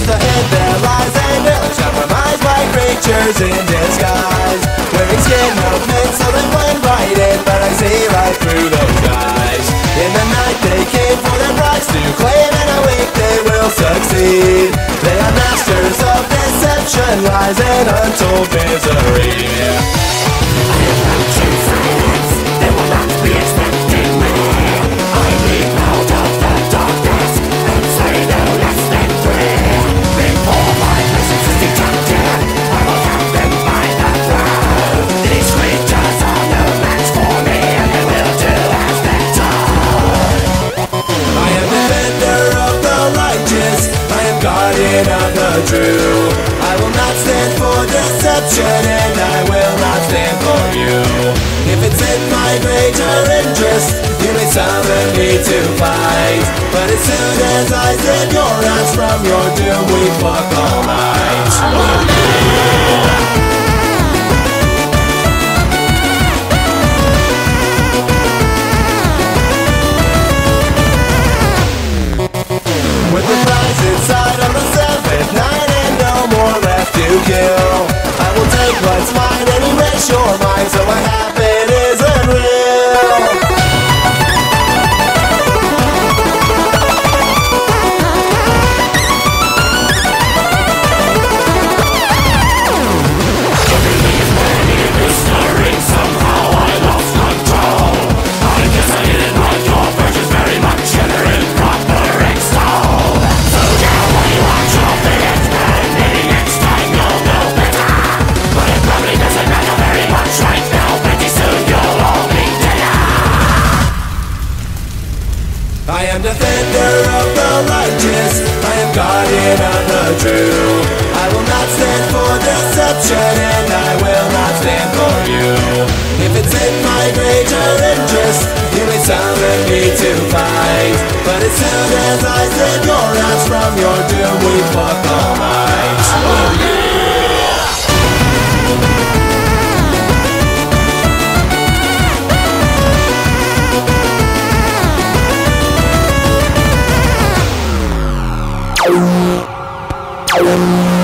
just ahead there lies an endless compromise by creatures in disguise, wearing skin helmets so they blend right in, but I see right through those guys. In the night they came for their prize to claim, and awake they will succeed. They are masters of deception, lies and untold misery. Of the true, I will not stand for deception, and I will not stand for you. If it's in my greater interest, you may summon me to fight, but as soon as I send your ass from your doom, we fuck all night. I will take what's mine and erase your mind, so what happened isn't real. Everything is blending and blistering, somehow I lost control. I guess I didn't like your versions very much, and they're improper and stole. So now I watch your fingers burn, maybe next time you'll right now, pretty soon you'll all be dead. I am defender of the righteous, I am guardian of the true. I will not stand for deception, and I will not stand for you. If it's in my greater interest, you may summon me to fight, but as soon as I send your ass from your doom, we fuck all night. Oh yeah!